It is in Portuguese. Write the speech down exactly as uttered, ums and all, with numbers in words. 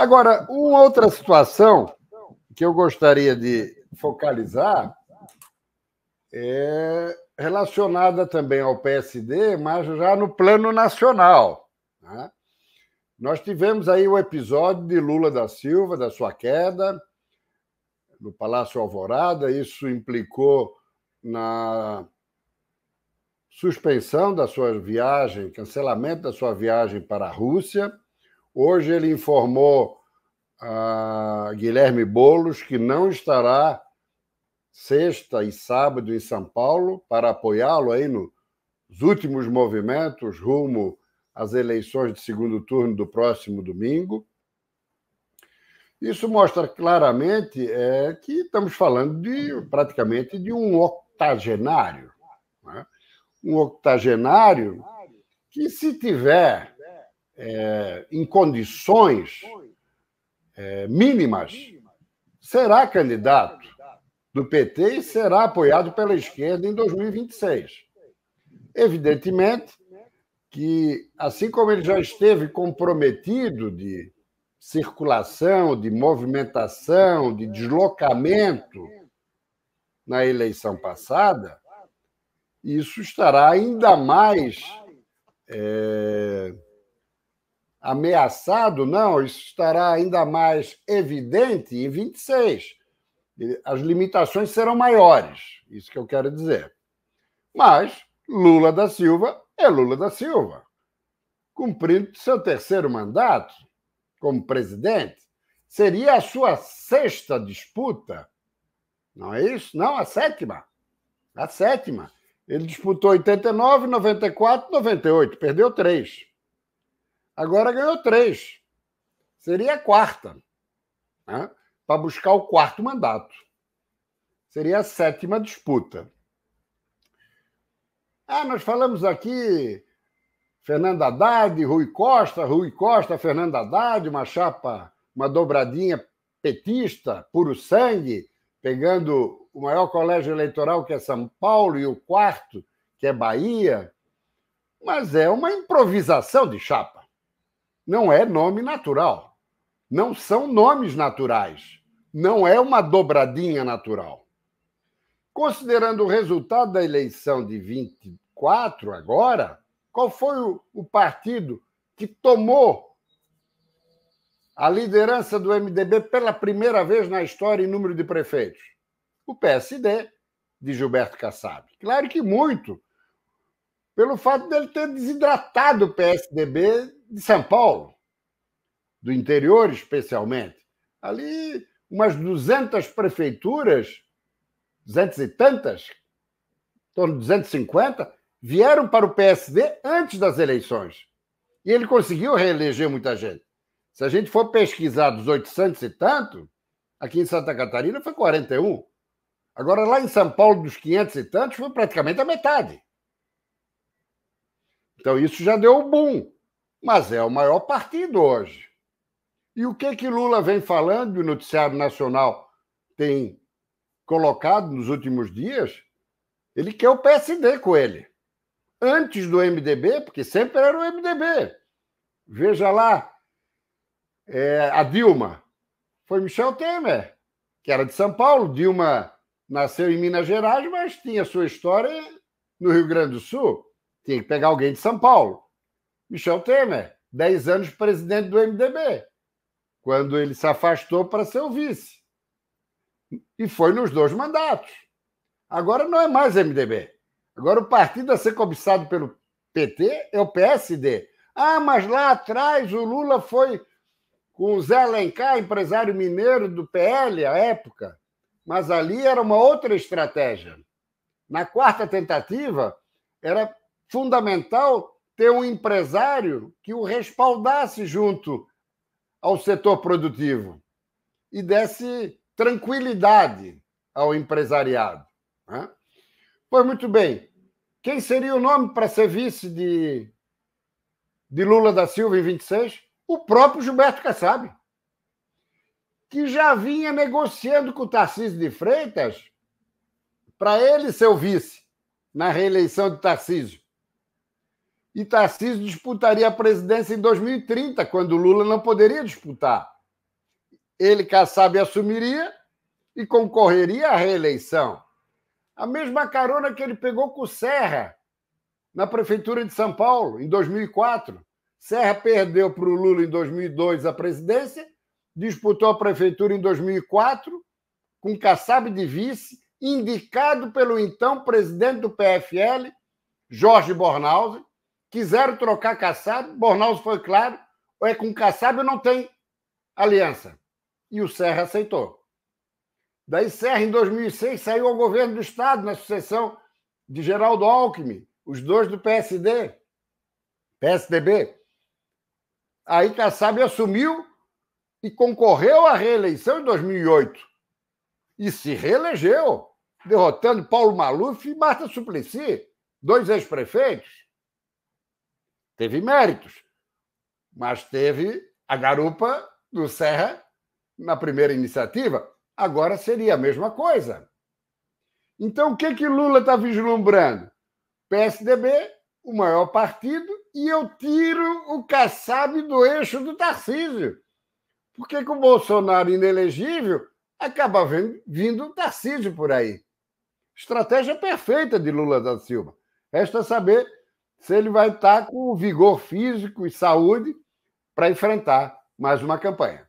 Agora, uma outra situação que eu gostaria de focalizar é relacionada também ao P S D, mas já no plano nacional, né? Nós tivemos aí o episódio de Lula da Silva, da sua queda, no Palácio Alvorada. Isso implicou na suspensão da sua viagem, cancelamento da sua viagem para a Rússia. Hoje ele informou a Guilherme Boulos que não estará sexta e sábado em São Paulo para apoiá-lo aí nos últimos movimentos rumo às eleições de segundo turno do próximo domingo. Isso mostra claramente é, que estamos falando de praticamente de um octogenário, né? Um octogenário que, se tiver é, em condições é, mínimas, será candidato do P T e será apoiado pela esquerda em dois mil e vinte e seis. Evidentemente que, assim como ele já esteve comprometido de circulação, de movimentação, de deslocamento na eleição passada, isso estará ainda mais é, ameaçado, não, isso estará ainda mais evidente em vinte e seis. As limitações serão maiores, isso que eu quero dizer. Mas Lula da Silva é Lula da Silva, cumprindo seu terceiro mandato como presidente. Seria a sua sexta disputa, não é isso? Não, a sétima. A sétima. Ele disputou oitenta e nove, noventa e quatro, noventa e oito. Perdeu três. Agora ganhou três. Seria a quarta, né? Para buscar o quarto mandato. Seria a sétima disputa. Ah, nós falamos aqui Fernando Haddad, Rui Costa, Rui Costa, Fernando Haddad, uma chapa, uma dobradinha petista, puro sangue, pegando o maior colégio eleitoral, que é São Paulo, e o quarto, que é Bahia. Mas é uma improvisação de chapa. Não é nome natural. Não são nomes naturais. Não é uma dobradinha natural. Considerando o resultado da eleição de vinte e quatro agora, qual foi o, o partido que tomou a liderança do M D B pela primeira vez na história em número de prefeitos? O P S D, de Gilberto Kassab. Claro que muito, pelo fato dele ter desidratado o P S D B de São Paulo, do interior especialmente. Ali, umas duzentas prefeituras, duzentas e tantas, em torno de duzentas e cinquenta, vieram para o P S D antes das eleições. E ele conseguiu reeleger muita gente. Se a gente for pesquisar dos oitocentos e tanto, aqui em Santa Catarina foi quarenta e um. Agora, lá em São Paulo, dos quinhentos e tantos, foi praticamente a metade. Então, isso já deu um boom. Mas é o maior partido hoje. E o que que Lula vem falando, e o noticiário nacional tem colocado nos últimos dias? Ele quer o P S D com ele. Antes do M D B, porque sempre era o M D B. Veja lá, é, a Dilma foi Michel Temer, que era de São Paulo. Dilma nasceu em Minas Gerais, mas tinha sua história no Rio Grande do Sul. Tinha que pegar alguém de São Paulo. Michel Temer, dez anos presidente do M D B, quando ele se afastou para ser o vice. E foi nos dois mandatos. Agora não é mais M D B. Agora, o partido a ser cobiçado pelo P T é o P S D. Ah, mas lá atrás o Lula foi com o Zé Alencar, empresário mineiro do P L, à época. Mas ali era uma outra estratégia. Na quarta tentativa, era fundamental ter um empresário que o respaldasse junto ao setor produtivo e desse tranquilidade ao empresariado, né? Pois muito bem, quem seria o nome para ser vice de, de Lula da Silva em vinte e seis? O próprio Gilberto Kassab, que já vinha negociando com o Tarcísio de Freitas para ele ser o vice na reeleição de Tarcísio. E Tarcísio disputaria a presidência em dois mil e trinta, quando Lula não poderia disputar ele, Kassab, assumiria e concorreria à reeleição. A mesma carona que ele pegou com o Serra, na Prefeitura de São Paulo, em dois mil e quatro. Serra perdeu para o Lula em dois mil e dois a presidência, disputou a prefeitura em dois mil e quatro, com Kassab de vice, indicado pelo então presidente do P F L, Jorge Bornhausen. Quiseram trocar Kassab, Bornhausen foi claro, é com Kassab não tem aliança. E o Serra aceitou. Daí Serra, em dois mil e seis, saiu ao governo do Estado, na sucessão de Geraldo Alckmin, os dois do P S D, P S D B. Aí Kassab assumiu e concorreu à reeleição em dois mil e oito. E se reelegeu, derrotando Paulo Maluf e Marta Suplicy, dois ex-prefeitos. Teve méritos, mas teve a garupa do Serra na primeira iniciativa. Agora seria a mesma coisa. Então, o que, que Lula está vislumbrando? P S D B, o maior partido, e eu tiro o Kassab do eixo do Tarcísio. Porque com o Bolsonaro inelegível, acaba vindo o Tarcísio por aí. Estratégia perfeita de Lula da Silva. Resta saber se ele vai estar com vigor físico e saúde para enfrentar mais uma campanha.